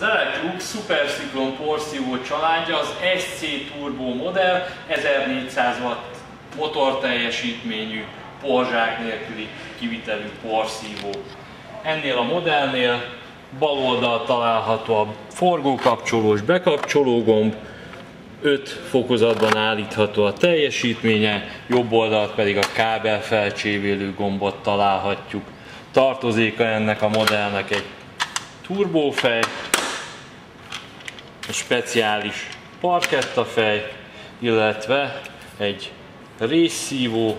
Az Electrolux SuperCyklon porszívó családja az SC Turbo modell 1400 watt motorteljesítményű, porzsák nélküli kivitelű porszívó. Ennél a modellnél bal oldal található a forgókapcsolós bekapcsológomb, 5 fokozatban állítható a teljesítménye, jobb oldalt pedig a kábel felcsévélő gombot találhatjuk. Tartozéka ennek a modellnek egy turbófej, egy speciális parkettafej, illetve egy részszívó,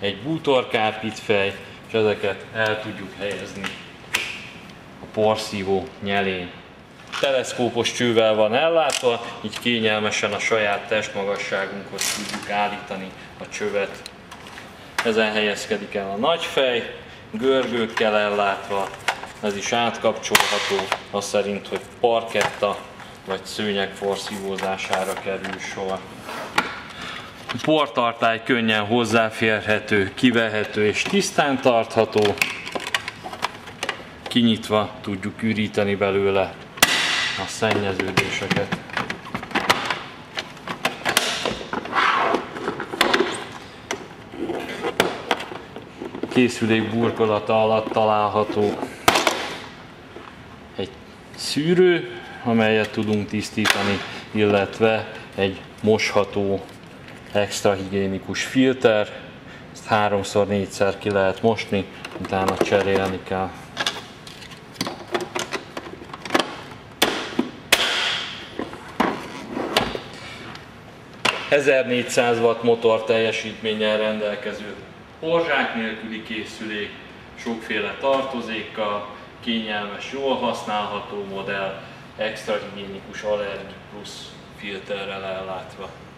egy bútorkápitfej, és ezeket el tudjuk helyezni a porszívó nyelén. Teleszkópos csővel van ellátva, így kényelmesen a saját testmagasságunkhoz tudjuk állítani a csövet. Ezen helyezkedik el a nagyfej, görgőkkel ellátva, ez is átkapcsolható, az szerint, hogy parketta vagy szőnyeg porszívózására kerül sor. A portartály könnyen hozzáférhető, kivehető és tisztán tartható. Kinyitva tudjuk üríteni belőle a szennyeződéseket. Készülék burkolata alatt található egy szűrő, amelyet tudunk tisztítani, illetve egy mosható extra higiénikus filter. Ezt 3×4-szer ki lehet mosni, utána cserélni kell. A 1400 watt motor teljesítménnyel rendelkező porzsák nélküli készülék, sokféle tartozékkal, kényelmes, jól használható modell, extra higiénikus Allergy Plus filterrel ellátva.